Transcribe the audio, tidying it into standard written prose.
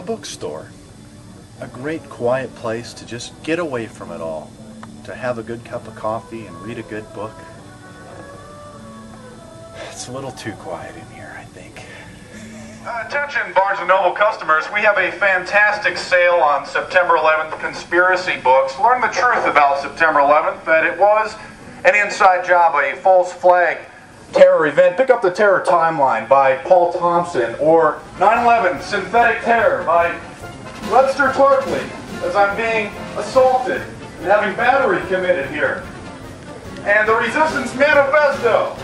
a bookstore. A great quiet place to just get away from it all, to have a good cup of coffee and read a good book. It's a little too quiet in here, I think. Attention Barnes and Noble customers, we have a fantastic sale on September 11th, conspiracy books. Learn the truth about September 11th, that it was an inside job, a false flag terror event. Pick up the Terror Timeline by Paul Thompson, or 9/11 Synthetic Terror by Webster Tarkley, as I'm being assaulted and having battery committed here. And the Resistance Manifesto.